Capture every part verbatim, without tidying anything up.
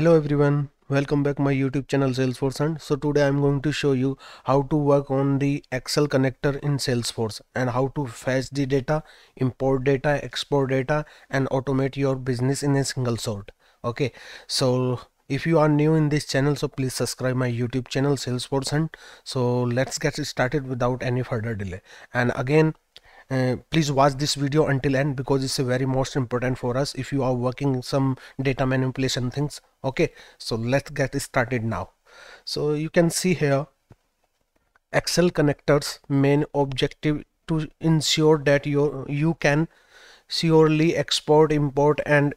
Hello everyone, welcome back my YouTube channel Salesforce Hunt. So today I'm going to show you how to work on the Excel connector in Salesforce and how to fetch the data, import data, export data and automate your business in a single sort. Okay, so if you are new in this channel, so please subscribe my YouTube channel Salesforce Hunt. So let's get started without any further delay. And again, Uh, please watch this video until end because it's a very most important for us if you are working some data manipulation things. Okay, so let's get started now. So you can see here Excel connectors main objective to ensure that your you can surely export, import and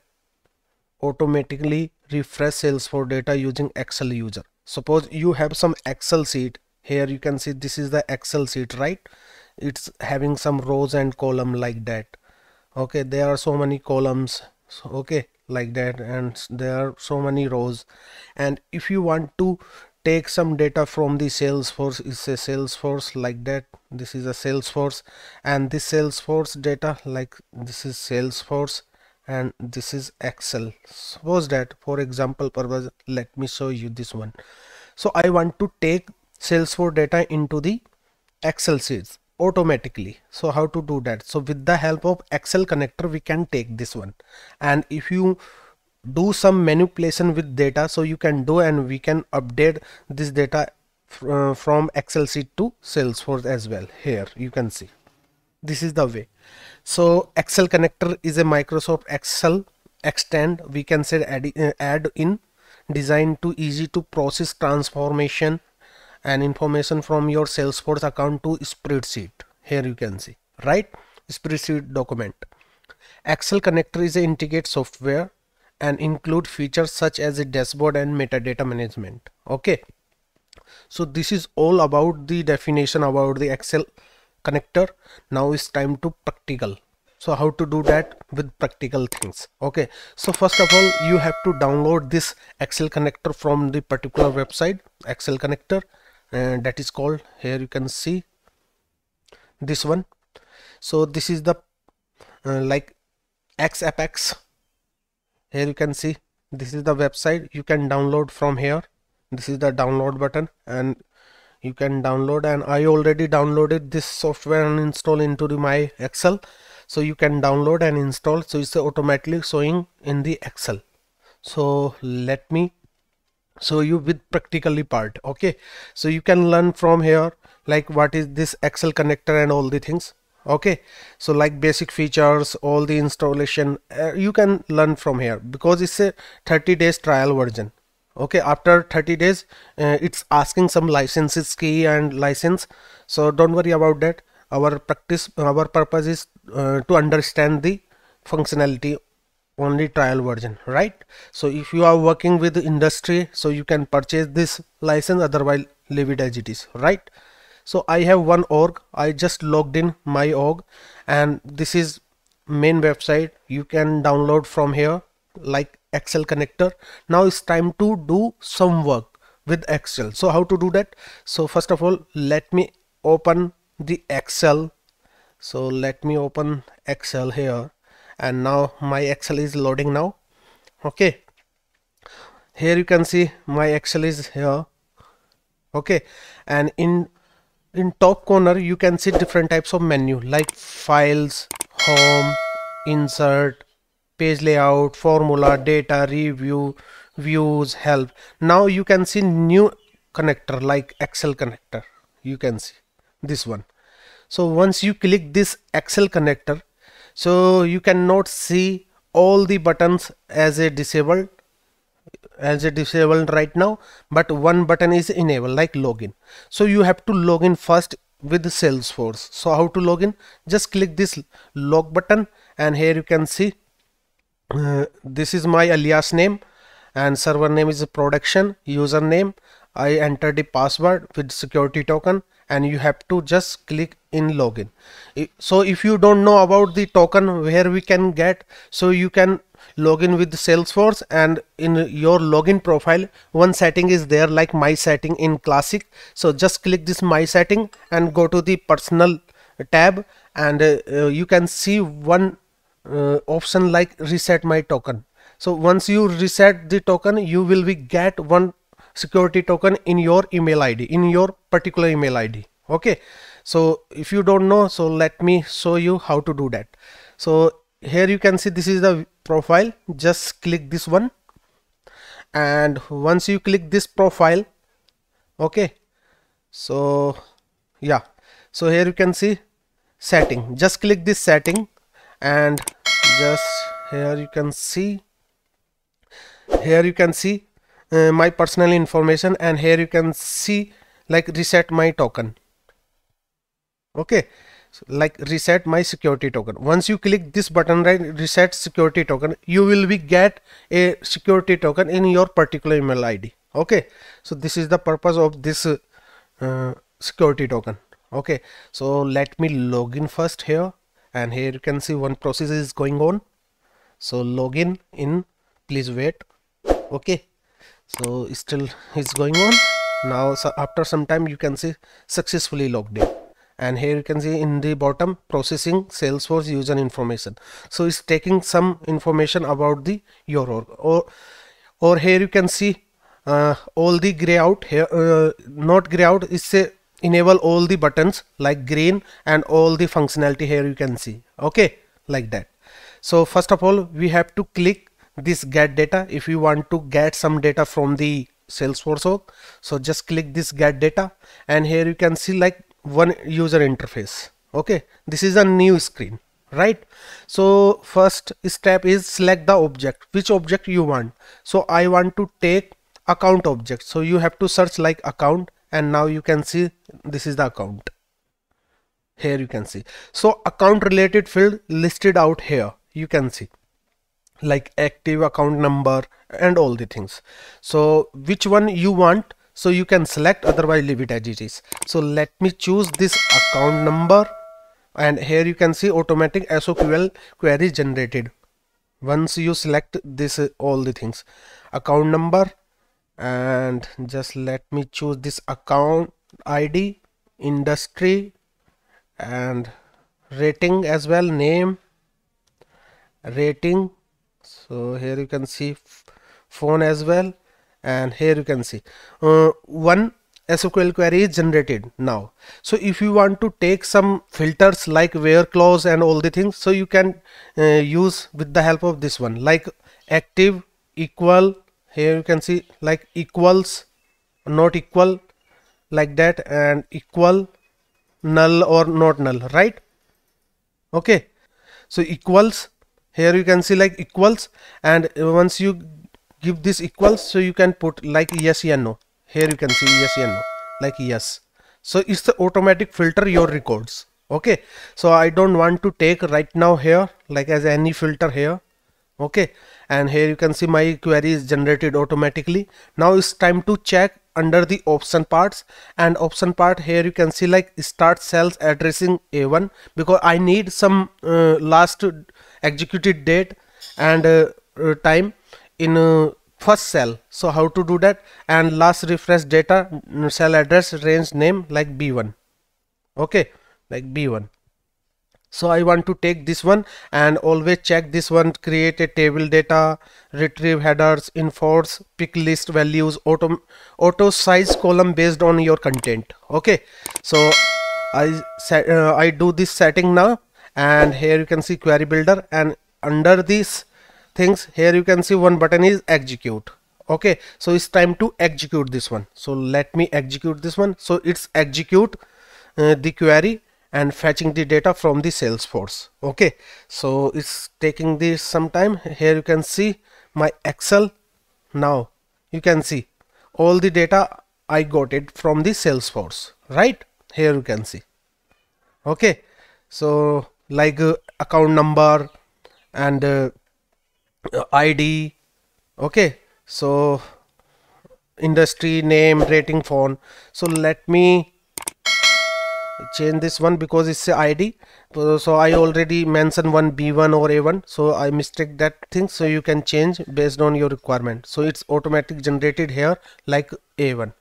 automatically refresh Salesforce data using Excel user. Suppose you have some Excel sheet. Here you can see this is the Excel sheet, right? It's having some rows and column like that. Okay, there are so many columns, okay, like that, and there are so many rows. And if you want to take some data from the Salesforce, it's a Salesforce like that. This is a Salesforce, and this Salesforce data, like this is Salesforce and this is Excel. Suppose that for example purpose, let me show you this one. So I want to take Salesforce data into the Excel sheets automatically. So how to do that? So with the help of Excel connector we can take this one, and if you do some manipulation with data, so you can do, and we can update this data uh, from Excel sheet to Salesforce as well. Here you can see this is the way. So Excel connector is a Microsoft Excel extend, we can say add, add in designed to easy to process transformation and information from your Salesforce account to spreadsheet. Here you can see, right, spreadsheet document. Excel connector is an integrated software and include features such as a dashboard and metadata management. Okay, so this is all about the definition about the Excel connector. Now it's time to practical. So how to do that with practical things. Okay, so first of all you have to download this Excel connector from the particular website, Excel connector. And that is called, here you can see this one. So this is the uh, like Xappex. Here you can see this is the website, you can download from here. This is the download button and you can download, and I already downloaded this software and install into the my Excel. So you can download and install, so it's automatically showing in the Excel. So let me show you with practically part. Okay, so you can learn from here like what is this Excel connector and all the things. Okay, so like basic features, all the installation, uh, you can learn from here because it's a thirty days trial version. Okay, after thirty days uh, it's asking some licenses key and license, so don't worry about that. Our practice, our purpose is uh, to understand the functionality only trial version, right? So if you are working with the industry, so you can purchase this license, otherwise leave it as it is, right? So I have one org, I just logged in my org, and this is main website. You can download from here like Excel connector. Now it's time to do some work with Excel. So how to do that? So first of all let me open the Excel. So let me open Excel here, and now my Excel is loading now. Okay, here you can see my Excel is here. Okay, and in in top corner you can see different types of menu like files, home, insert, page layout, formula, data, review, views, help. Now you can see new connector like Excel connector, you can see this one. So once you click this Excel connector, so you cannot see all the buttons as a disabled as a disabled right now, but one button is enabled like login. So you have to log in first with Salesforce. So how to log in? Just click this log button, and here you can see uh, this is my alias name, and server name is production, username I enter the password with security token, and you have to just click in login. So if you don't know about the token where we can get, so you can log in with Salesforce, and in your login profile one setting is there like my setting in classic. So just click this my setting and go to the personal tab, and uh, you can see one uh, option like reset my token. So once you reset the token, you will be get one security token in your email I D, in your particular email I D. Okay. So if you don't know, so let me show you how to do that. So here you can see this is the profile. Just click this one. And once you click this profile, okay. So yeah. So here you can see setting. Just click this setting and just here you can see, here you can see uh, my personal information, and here you can see like reset my token. Okay, so like reset my security token. Once you click this button, right, reset security token, you will be get a security token in your particular email I D. Okay, so this is the purpose of this uh, uh, security token. Okay, so let me log in first here, and here you can see one process is going on. So login in, please wait. Okay, so still it's going on. Now so after some time you can see successfully logged in. And here you can see in the bottom, processing Salesforce user information. So it's taking some information about the your org. Or, or here you can see uh, all the gray out here, uh, not gray out, it's a enable all the buttons like green and all the functionality here you can see. Okay, like that. So first of all, we have to click this get data if you want to get some data from the Salesforce org. So just click this get data, and here you can see like one user interface. Okay, this is a new screen, right? So first step is select the object, which object you want. So I want to take account object, so you have to search like account, and now you can see this is the account. Here you can see, so account related field listed out here, you can see like active account number and all the things. So which one you want, so you can select, otherwise leave it as it is. So let me choose this account number, and here you can see automatic S O Q L query generated. Once you select this, all the things, account number, and just let me choose this account I D, industry, and rating as well, name, rating. So here you can see phone as well. And here you can see uh, one S O Q L query is generated now. So if you want to take some filters like where clause and all the things, so you can uh, use with the help of this one, like active, equal, here you can see like equals, not equal, like that, and equal, null or not null, right? Okay, so equals, here you can see like equals, and once you give this equals, so you can put like yes and no. Here you can see yes and no, like yes. So it's the automatic filter your records. Okay, so I don't want to take right now here like as any filter here. Okay, and here you can see my query is generated automatically. Now it's time to check under the option parts, and option part here you can see like start cells addressing A one, because I need some uh, last executed date and uh, uh, time in uh, first cell. So how to do that? And last refresh data, cell address, range name like B one. Okay, like B one. So I want to take this one, and always check this one, create a table data, retrieve headers, enforce, pick list values, auto auto size column based on your content. Okay, so I set, uh, I do this setting now, and here you can see query builder, and under this things here you can see one button is execute. Okay, so it's time to execute this one. So let me execute this one. So it's execute uh, the query and fetching the data from the Salesforce. Okay, so it's taking this some time. Here you can see my Excel. Now you can see all the data I got it from the Salesforce, right? Here you can see. Okay, so like uh, account number and uh, I D, okay, so industry, name, rating, phone. So let me change this one because it's a I D. So, so I already mentioned one B one or A one, so I mistake that thing. So you can change based on your requirement. So it's automatic generated here like A one.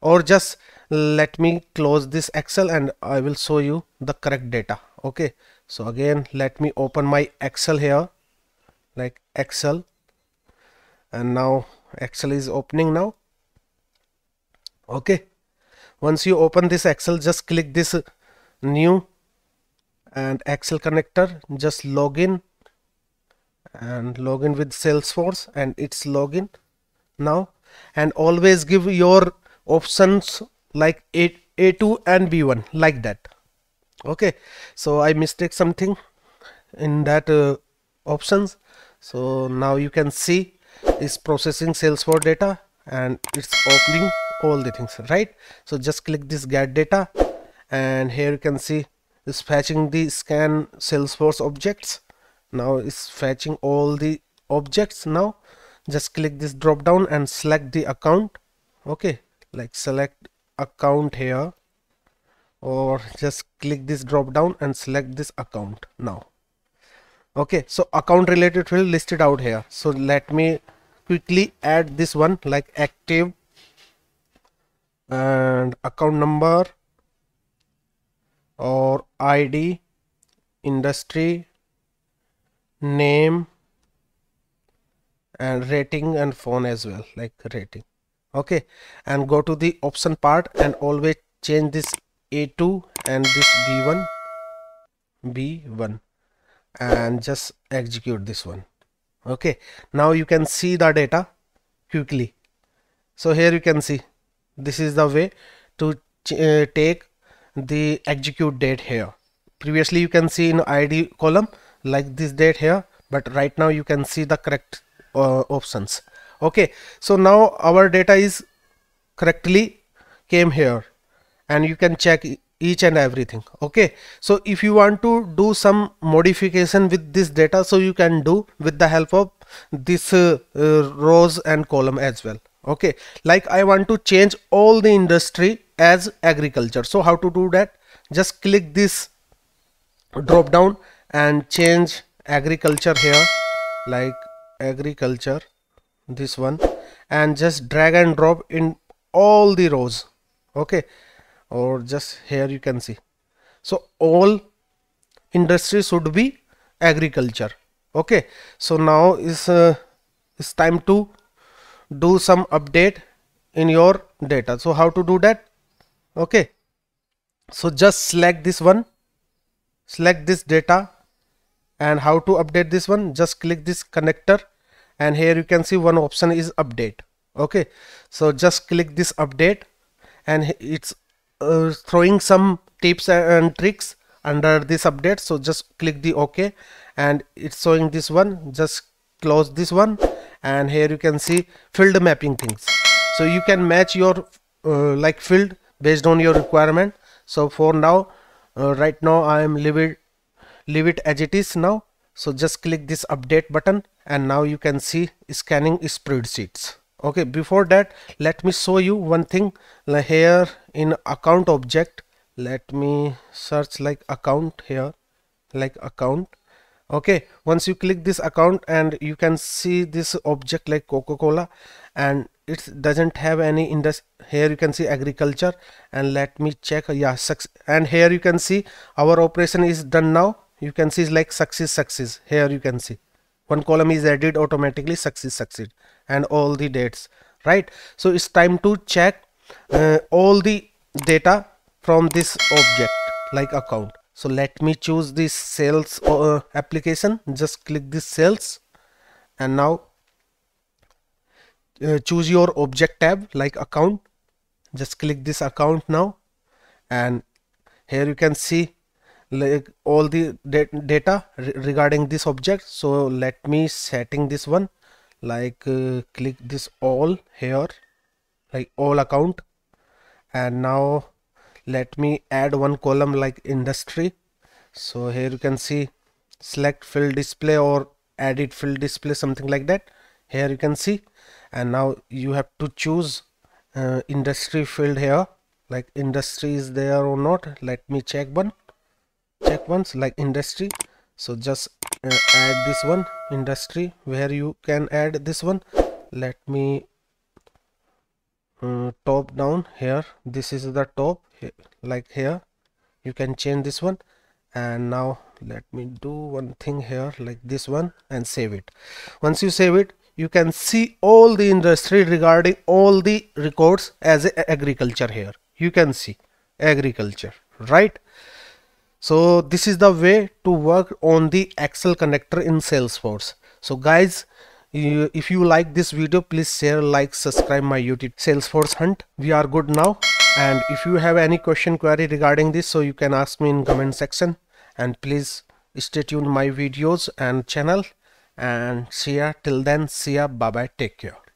Or just let me close this Excel and I will show you the correct data. Okay, so again let me open my Excel here. Like Excel, and now Excel is opening now. Okay, once you open this Excel, just click this new and Excel connector, just login and login with Salesforce, and it's login now. And always give your options like A two and B one like that. Okay, so I mistake something in that uh, options. So now you can see it's processing Salesforce data and it's opening all the things, right? So just click this get data, and here you can see it's fetching the scan Salesforce objects. Now it's fetching all the objects. Now just click this drop down and select the account. Okay, like select account here, or just click this drop down and select this account now. Okay, so account related field listed out here. So let me quickly add this one like active and account number or I D, industry, name, and rating and phone as well, like rating. Okay, and go to the option part and always change this A two and this B one B one and just execute this one. Okay, now you can see the data quickly. So here you can see this is the way to uh, take the execute date here. Previously you can see in I D column like this date here, but right now you can see the correct uh, options. Okay, so now our data is correctly came here, and you can check each and everything. Okay, so if you want to do some modification with this data, so you can do with the help of this uh, uh, rows and column as well. Okay, like I want to change all the industry as agriculture. So how to do that? Just click this drop down and change agriculture here, like agriculture, this one, and just drag and drop in all the rows. Okay, or just here you can see, so all industry should be agriculture. Okay, so now is uh, it's time to do some update in your data. So how to do that? Okay, so just select this one, select this data, and how to update this one, just click this connector, and here you can see one option is update. Okay, so just click this update, and it's Uh, throwing some tips and tricks under this update. So just click the OK, and it's showing this one. Just close this one, and here you can see field mapping things. So you can match your uh, like field based on your requirement. So for now, uh, right now I am leave it leave it as it is now. So just click this update button, and now you can see scanning spreadsheets. Okay, before that let me show you one thing here in account object. Let me search like account here, like account. Okay, once you click this account, and you can see this object like Coca-Cola, and it doesn't have any industry. Here you can see agriculture, and let me check. Yeah, and here you can see our operation is done now. You can see like success success here you can see one column is added automatically, success succeed, and all the dates, right? So it's time to check uh, all the data from this object like account. So let me choose this sales uh, application. Just click this sales, and now uh, choose your object tab like account. Just click this account now, and here you can see like all the data regarding this object. So let me setting this one like uh, click this all here, like all account, and now let me add one column like industry. So here you can see select field display or edit field display, something like that. Here you can see, and now you have to choose uh, industry field here, like industry is there or not. Let me check one check once like industry. So just uh, add this one industry, where you can add this one. Let me um, top down here, this is the top, like here you can change this one. And now let me do one thing here like this one and save it. Once you save it, you can see all the industry regarding all the records as agriculture. Here you can see agriculture, right? So this is the way to work on the Excel connector in Salesforce. So guys, you, if you like this video, please share, like, subscribe my YouTube Salesforce Hunt. We are good now, and if you have any question, query regarding this, so you can ask me in comment section. And please stay tuned my videos and channel, and see ya till then. See ya, bye bye, take care.